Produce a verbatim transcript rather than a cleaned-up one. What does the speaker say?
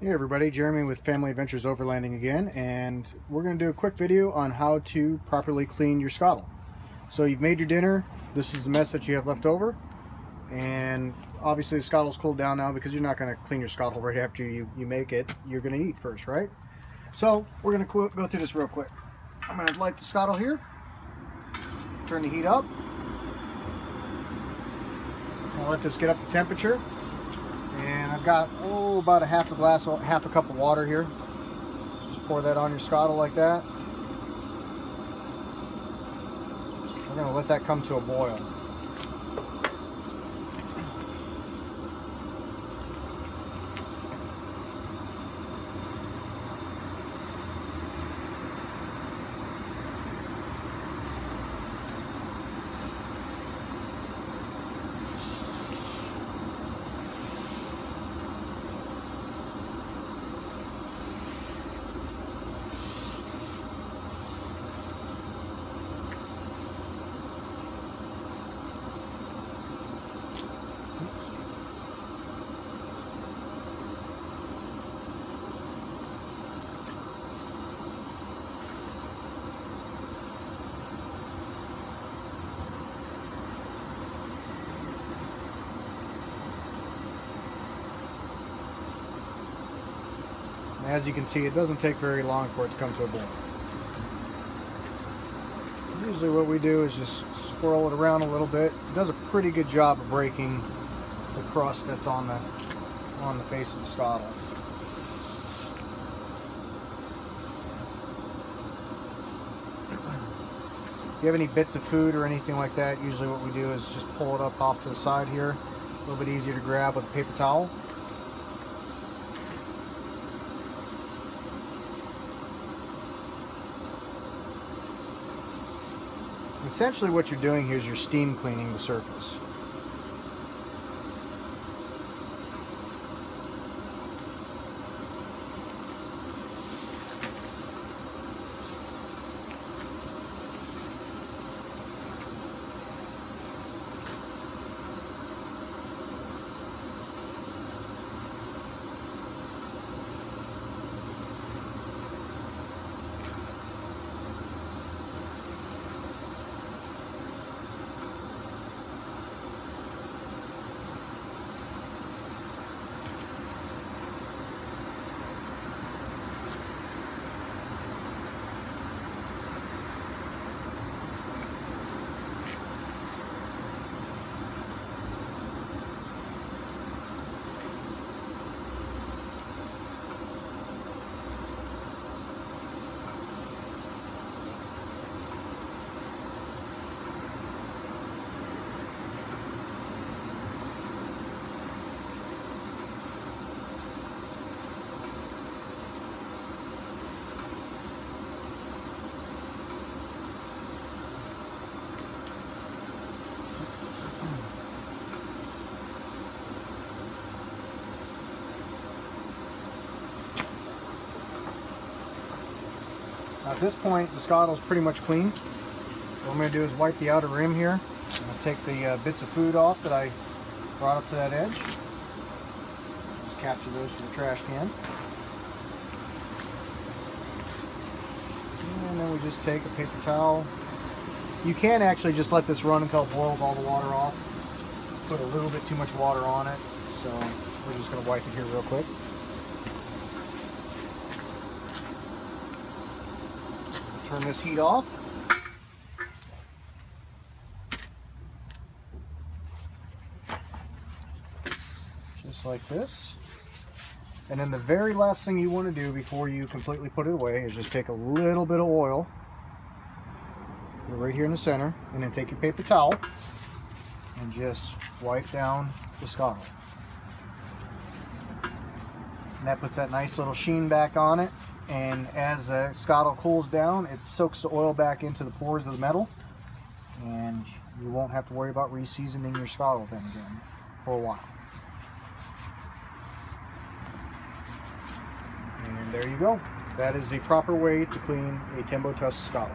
Hey everybody, Jeremy with Family Adventures Overlanding again, and we're going to do a quick video on how to properly clean your scuttle. So you've made your dinner, this is the mess that you have left over, and obviously the scuttle's cooled down now because you're not going to clean your scuttle right after you, you make it. You're going to eat first, right? So we're going to go through this real quick. I'm going to light the scuttle here, turn the heat up, I'll let this get up to temperature. And I've got oh about a half a glass, half a cup of water here. Just pour that on your scuttle like that. We're gonna let that come to a boil. As you can see, it doesn't take very long for it to come to a boil. Usually what we do is just swirl it around a little bit. It does a pretty good job of breaking the crust that's on the on the face of the scuttle. If you have any bits of food or anything like that, usually what we do is just pull it up off to the side here. A little bit easier to grab with a paper towel. Essentially what you're doing here is you're steam cleaning the surface. At this point, the scuttle is pretty much clean. So what I'm going to do is wipe the outer rim here. I'm going to take the uh, bits of food off that I brought up to that edge. Just capture those from the trash can. And then we just take a paper towel. You can actually just let this run until it boils all the water off. Put a little bit too much water on it. So we're just going to wipe it here real quick. Turn this heat off. Just like this. And then the very last thing you want to do before you completely put it away is just take a little bit of oil, put it right here in the center, and then take your paper towel and just wipe down the scuttle. And that puts that nice little sheen back on it. And as the scuttle cools down, it soaks the oil back into the pores of the metal, and you won't have to worry about re-seasoning your scuttle then again for a while. And there you go. That is the proper way to clean a Tembo Tusk scuttle.